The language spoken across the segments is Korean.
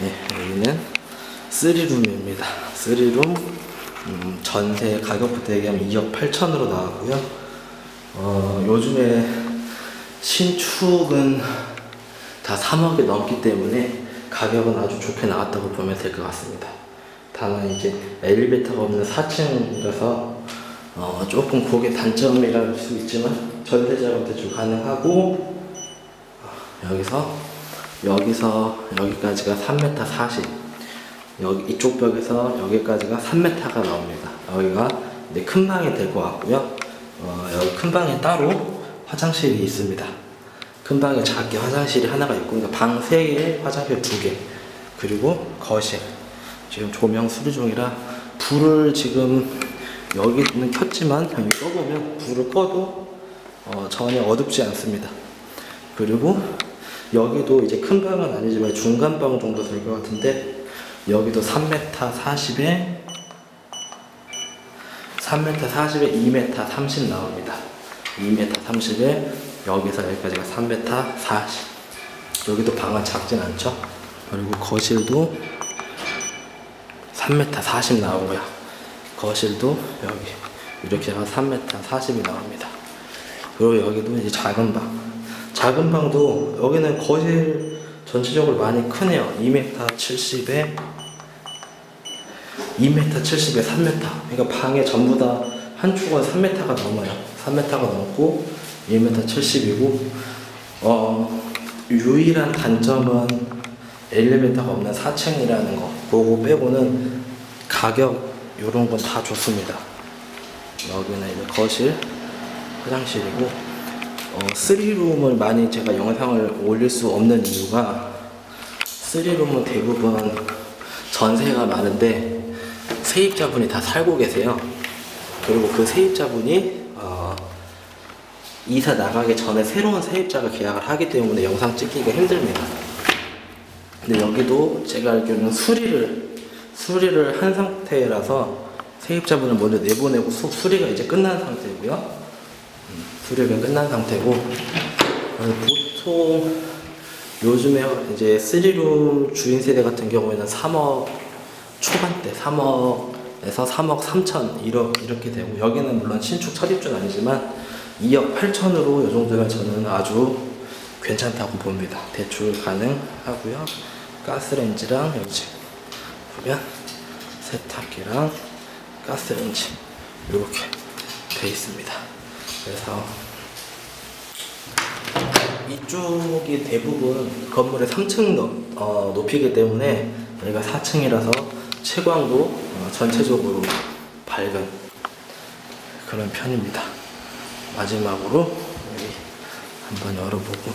네, 여기는 3룸입니다. 3룸 전세 가격부터 얘기하면 2억 8천으로 나왔고요. 요즘에 신축은 다 3억이 넘기 때문에 가격은 아주 좋게 나왔다고 보면 될 것 같습니다. 다만 이제 엘리베이터가 없는 4층이라서 조금 그게 단점이랄 수 있지만 전세자금 대출 가능하고, 여기서 여기까지가 3m 40, 여기 이쪽 벽에서 여기까지가 3m가 나옵니다. 여기가 이제 큰 방이 될 것 같고요. 여기 큰 방에 따로 화장실이 있습니다. 큰 방에 작게 화장실이 하나가 있고, 그러니까 방 3개에 화장실 2개, 그리고 거실. 지금 조명 수리 중이라 불을 지금 여기는 켰지만 여기 꺼보면 불을 꺼도 전혀 어둡지 않습니다. 그리고 여기도 이제 큰 방은 아니지만 중간 방 정도 될 것 같은데, 여기도 3m 40에 2m 30 나옵니다. 2m 30에 여기서 여기까지가 3m 40. 여기도 방은 작진 않죠. 그리고 거실도 3m 40 나오고요. 거실도 여기 이렇게 해서 3m 40이 나옵니다. 그리고 여기도 이제 작은 방. 작은 방도 여기는 거실 전체적으로 많이 크네요. 2m 70에 3m. 그러니까 방에 전부 다 한 축은 3m가 넘어요. 3m가 넘고 2m 70이고 유일한 단점은 엘리베이터가 없는 4층이라는 거. 그거 빼고는 가격 이런 건 다 좋습니다. 여기는 이제 거실, 화장실이고. 3룸을 많이 제가 영상을 올릴 수 없는 이유가 3룸은 대부분 전세가 많은데 세입자분이 다 살고 계세요. 그리고 그 세입자분이 이사 나가기 전에 새로운 세입자가 계약을 하기 때문에 영상 찍기가 힘듭니다. 근데 여기도 제가 알기로는 수리를 한 상태라서 세입자분을 먼저 내보내고 수리가 이제 끝난 상태고요. 수리가 끝난 상태고, 보통 요즘에 이제 3룸 주인 세대 같은 경우에는 3억 초반대, 3억에서 3억 3천 이렇게 되고, 여기는 물론 신축 첫입주는 아니지만 2억 8천으로 이 정도면 저는 아주 괜찮다고 봅니다. 대출 가능하고요. 가스레인지랑 여기 보면 세탁기랑 가스레인지 이렇게 돼 있습니다. 그래서 이쪽이 대부분 건물의 3층 높이기 때문에 여기가 4층이라서 채광도 전체적으로 밝은 그런 편입니다. 마지막으로 여기 한번 열어보고,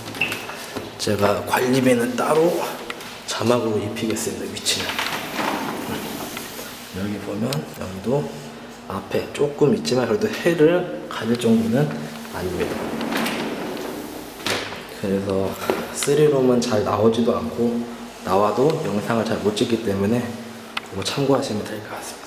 제가 관리비는 따로 자막으로 입히겠습니다. 위치는 여기 보면 여기도 앞에 조금 있지만 그래도 해를 가질 정도는 아닙니다. 그래서 3룸은 잘 나오지도 않고, 나와도 영상을 잘 못 찍기 때문에 참고하시면 될 것 같습니다.